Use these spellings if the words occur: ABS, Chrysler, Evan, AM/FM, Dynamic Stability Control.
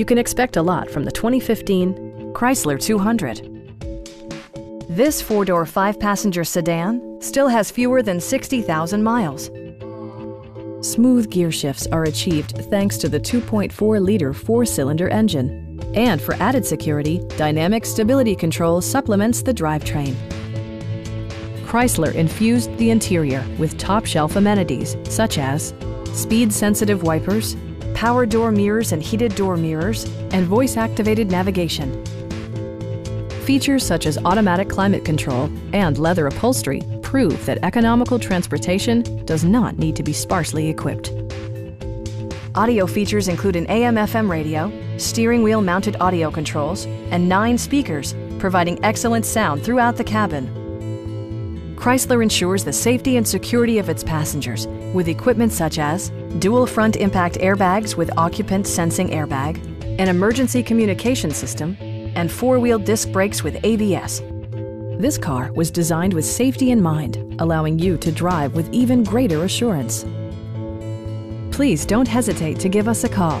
You can expect a lot from the 2015 Chrysler 200. This four-door, five-passenger sedan still has fewer than 60,000 miles. Smooth gear shifts are achieved thanks to the 2.4-liter four-cylinder engine. And for added security, Dynamic Stability Control supplements the drivetrain. Chrysler infused the interior with top-shelf amenities such as speed-sensitive wipers, power door mirrors and heated door mirrors, and voice-activated navigation. Features such as automatic climate control and leather upholstery prove that economical transportation does not need to be sparsely equipped. Audio features include an AM/FM radio, steering wheel-mounted audio controls, and 9 speakers, providing excellent sound throughout the cabin. Chrysler ensures the safety and security of its passengers with equipment such as dual front impact airbags with occupant sensing airbag, an emergency communication system, and four-wheel disc brakes with ABS. This car was designed with safety in mind, allowing you to drive with even greater assurance. Please don't hesitate to give us a call.